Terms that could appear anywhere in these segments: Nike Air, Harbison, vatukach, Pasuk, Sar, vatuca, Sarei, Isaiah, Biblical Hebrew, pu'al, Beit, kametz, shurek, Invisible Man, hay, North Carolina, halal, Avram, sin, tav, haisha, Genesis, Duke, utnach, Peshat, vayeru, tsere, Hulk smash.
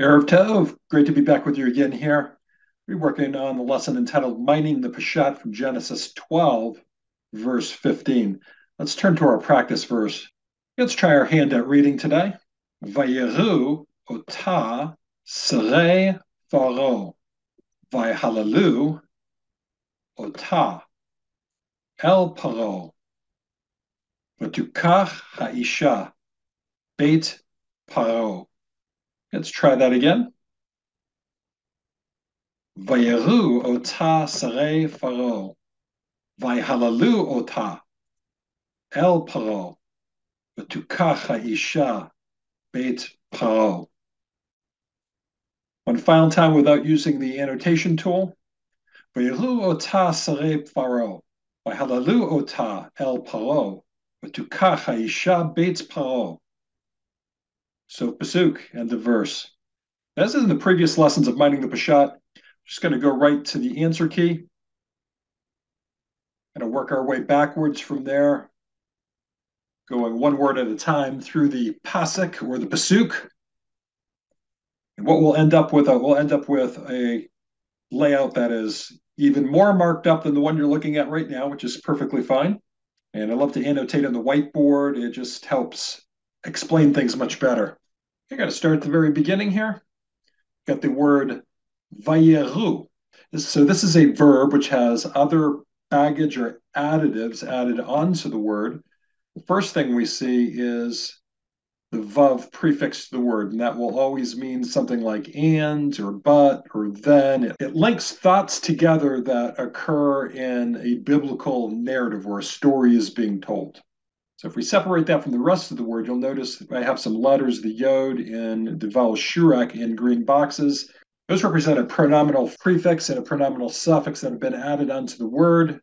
Erev Tov, great to be back with you again here. We're working on the lesson entitled Mining the Peshat from Genesis 12, verse 15. Let's turn to our practice verse. Let's try our hand at reading today. Vayeru, ota, sare, faro, vayhalilu, ota, el paro, vatuca haisha, bet paro. Let's try that again. Vayeru ota Sarei Pharaoh. Vayhalalu ota. El Pharaoh. Vatukach haisha beit Pharaoh. One final time without using the annotation tool. Vayeru ota Sarei Pharaoh. Vayhalalu ota el Pharaoh. Vatukach haisha beit Pharaoh. So Pasuk and the verse. As in the previous lessons of mining the Peshat, I'm just going to go right to the answer key. Going to work our way backwards from there, going one word at a time through the Pasuk or the Pasuk. And what we'll end up with a layout that is even more marked up than the one you're looking at right now, which is perfectly fine. And I love to annotate on the whiteboard. It just helps explain things much better. I got to start at the very beginning here. Got the word vayeru. So this is a verb which has other baggage or additives added onto the word. The first thing we see is the vav prefixed to the word, and that will always mean something like and or but or then. It links thoughts together that occur in a biblical narrative where a story is being told. So if we separate that from the rest of the word, you'll notice I have some letters, the yod and the vowel shurek in green boxes. Those represent a pronominal prefix and a pronominal suffix that have been added onto the word.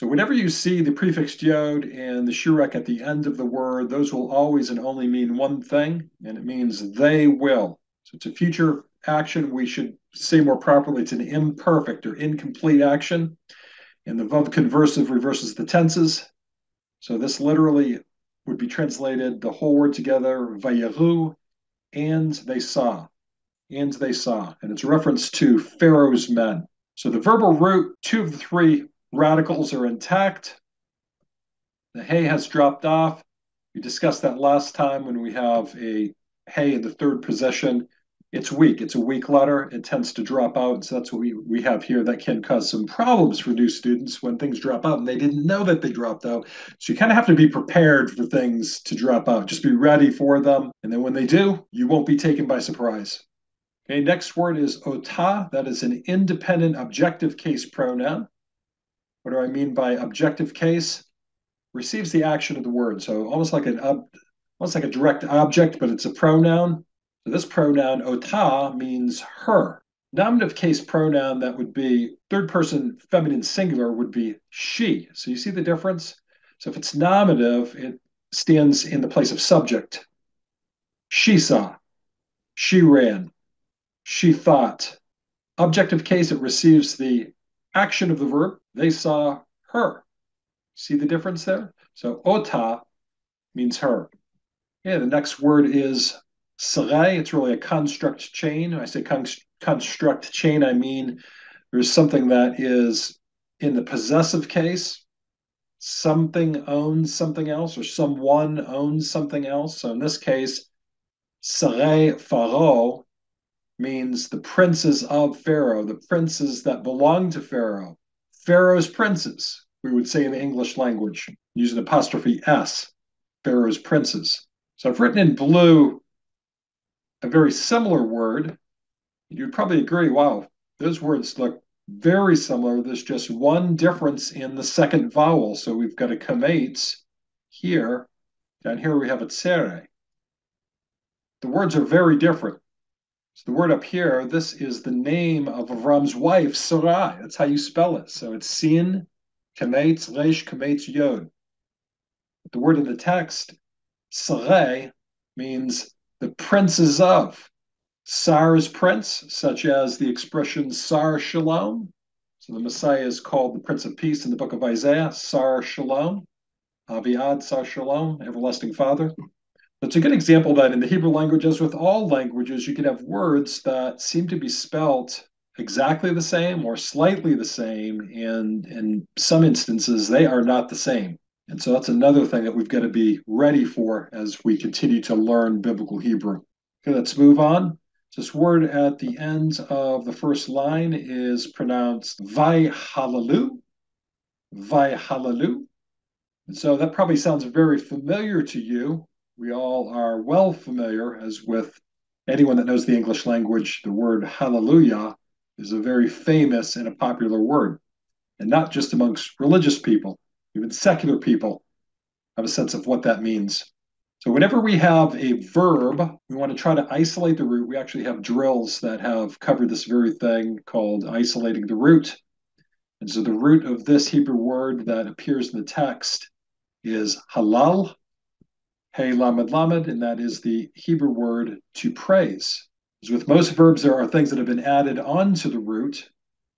So whenever you see the prefixed yod and the shurek at the end of the word, those will always and only mean one thing, and it means they will. So it's a future action. We should say more properly it's an imperfect or incomplete action. And the vav conversive reverses the tenses. So this literally would be translated the whole word together, vayeru, and they saw, and they saw. And it's a reference to Pharaoh's men. So the verbal root, two of the three radicals are intact. The hay has dropped off. We discussed that last time when we have a hay in the third position. It's weak. It's a weak letter. It tends to drop out. So that's what we have here. That can cause some problems for new students when things drop out and they didn't know that they dropped out. So you kind of have to be prepared for things to drop out. Just be ready for them. And then when they do, you won't be taken by surprise. Okay, next word is ota. That is an independent objective case pronoun. What do I mean by objective case? Receives the action of the word. So almost like a direct object, but it's a pronoun. So this pronoun, ota, means her. Nominative case pronoun that would be third person feminine singular would be she. So you see the difference? So if it's nominative, it stands in the place of subject. She saw. She ran. She thought. Objective case, it receives the action of the verb. They saw her. See the difference there? So ota means her. Yeah, the next word is Sare. It's really a construct chain. When I say construct chain, I mean there's something that is in the possessive case. Something owns something else, or someone owns something else. So in this case, Sare Pharaoh means the princes of Pharaoh, the princes that belong to Pharaoh. Pharaoh's princes, we would say in the English language, use an apostrophe S, Pharaoh's princes. So I've written in blue a very similar word. You'd probably agree, wow, those words look very similar. There's just one difference in the second vowel. So we've got a kametz here. Down here we have a tsere. The words are very different. So the word up here, this is the name of Avram's wife, Sarai. That's how you spell it. So it's sin, kametz, resh, kametz, yod. The word in the text, Sarei, means the princes of. Sar is prince, such as the expression Sar Shalom. So the Messiah is called the Prince of Peace in the book of Isaiah, Sar Shalom, Aviad Sar Shalom, Everlasting Father. It's a good example that in the Hebrew language, as with all languages, you can have words that seem to be spelt exactly the same or slightly the same, and in some instances, they are not the same. And so that's another thing that we've got to be ready for as we continue to learn Biblical Hebrew. Okay, let's move on. This word at the end of the first line is pronounced vayhalilu, vayhalilu. And so that probably sounds very familiar to you. We all are well familiar, as with anyone that knows the English language, the word hallelujah is a very famous and a popular word. And not just amongst religious people, even secular people have a sense of what that means. So whenever we have a verb, we want to try to isolate the root. We actually have drills that have covered this very thing called isolating the root. And so the root of this Hebrew word that appears in the text is halal, hey, lamed, lamed, and that is the Hebrew word to praise. As with most verbs, there are things that have been added onto the root.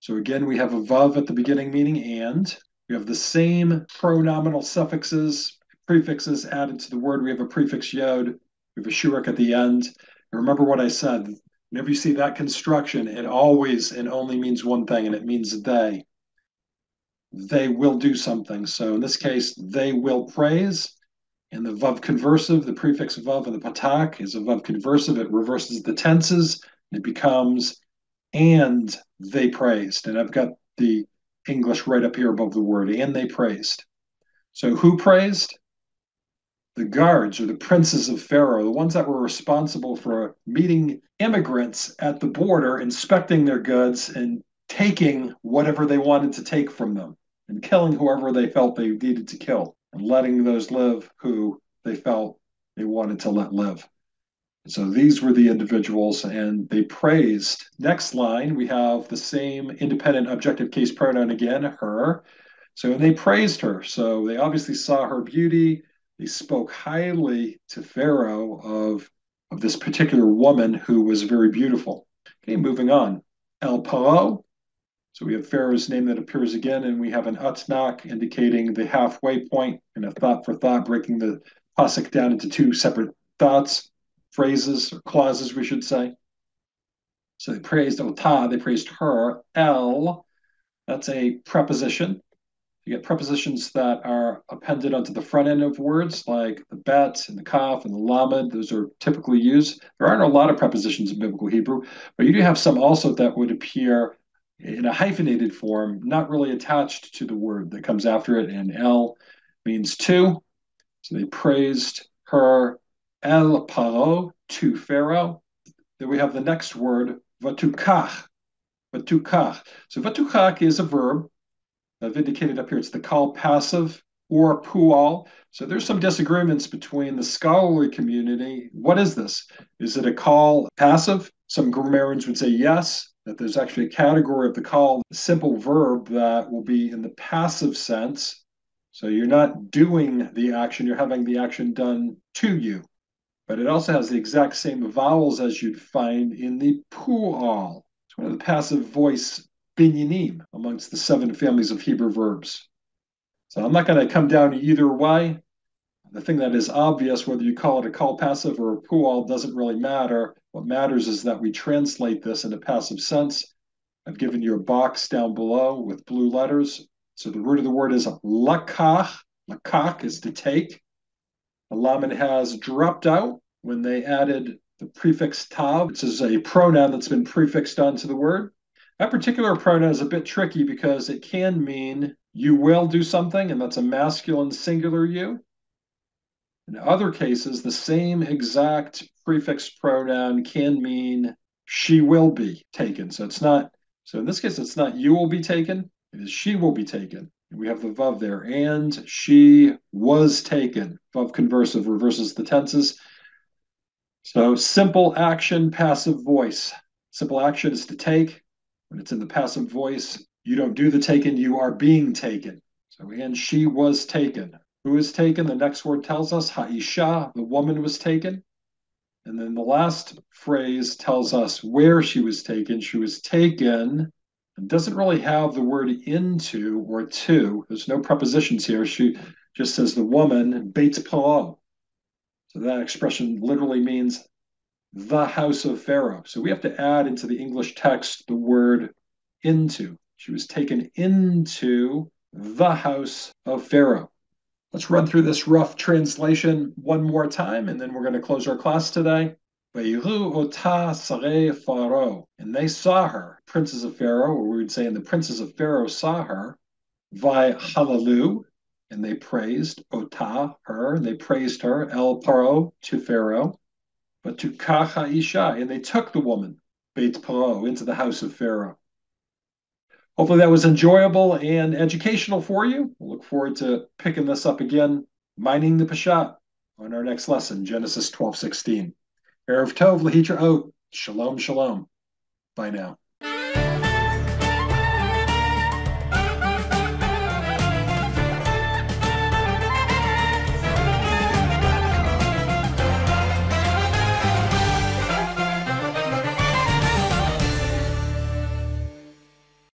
So again, we have a vav at the beginning, meaning and. We have the same pronominal suffixes, prefixes added to the word. We have a prefix yod. We have a shurek at the end. And remember what I said. Whenever you see that construction, it always and only means one thing, and it means they. They will do something. So in this case, they will praise. And the vav conversive, the prefix vav and the patuca is a vav conversive. It reverses the tenses. And it becomes, and they praised. And I've got the English right up here above the word, and they praised. So who praised? The guards or the princes of Pharaoh, the ones that were responsible for meeting immigrants at the border, inspecting their goods, and taking whatever they wanted to take from them, and killing whoever they felt they needed to kill. And letting those live who they felt they wanted to let live. And so these were the individuals, and they praised. Next line, we have the same independent objective case pronoun again, her. So, and they praised her. So they obviously saw her beauty. They spoke highly to Pharaoh of this particular woman who was very beautiful. Okay, moving on. El paro. So we have Pharaoh's name that appears again, and we have an utnach indicating the halfway point, and a thought for thought, breaking the pasuk down into two separate thoughts, phrases, or clauses, we should say. So they praised ota, they praised her. El, that's a preposition. You get prepositions that are appended onto the front end of words, like the bet, and the kaf, and the lamed. Those are typically used. There aren't a lot of prepositions in Biblical Hebrew, but you do have some also that would appear in a hyphenated form, not really attached to the word that comes after it, and el means to. So they praised her el paro, to Pharaoh. Then we have the next word, vatucach. Vatucach. So vatucach is a verb. I've indicated up here it's the kal passive or pu'al. So there's some disagreements between the scholarly community. What is this? Is it a kal passive? Some grammarians would say yes, that there's actually a category of the kal, a simple verb that will be in the passive sense. So you're not doing the action, you're having the action done to you. But it also has the exact same vowels as you'd find in the pu'al. It's one of the passive voice binyanim amongst the seven families of Hebrew verbs. So I'm not going to come down either way. The thing that is obvious, whether you call it a kal passive or a pu'al, doesn't really matter. What matters is that we translate this in a passive sense. I've given you a box down below with blue letters. So the root of the word is lakach. Lakach is to take. The lamed has dropped out when they added the prefix tav, which is a pronoun that's been prefixed onto the word. That particular pronoun is a bit tricky because it can mean you will do something, and that's a masculine singular you. In other cases, the same exact prefix pronoun can mean she will be taken. So it's not, so in this case, it's not you will be taken, it is she will be taken. And we have the vav there, and she was taken. Vav conversive reverses the tenses. So simple action, passive voice. Simple action is to take. When it's in the passive voice, you don't do the taken, you are being taken. So, and she was taken. Who is taken? The next word tells us, haisha, the woman was taken. And then the last phrase tells us where she was taken. She was taken, and doesn't really have the word into or to. There's no prepositions here. She just says the woman, bet paro. So that expression literally means the house of Pharaoh. So we have to add into the English text the word into. She was taken into the house of Pharaoh. Let's run through this rough translation one more time, and then we're going to close our class today. Vayiru ota Sare faro. And they saw her, princes of Pharaoh, or we would say, and the princes of Pharaoh saw her. Vayhalilu, and they praised ota, her, and they praised her, el paro, to Pharaoh. Vatuca haisha, and they took the woman, bet paro, into the house of Pharaoh. Hopefully that was enjoyable and educational for you. We'll look forward to picking this up again, mining the Peshat, on our next lesson, Genesis 12:16. Erev Tov, Lahitra Ot, Shalom, Shalom. Bye now.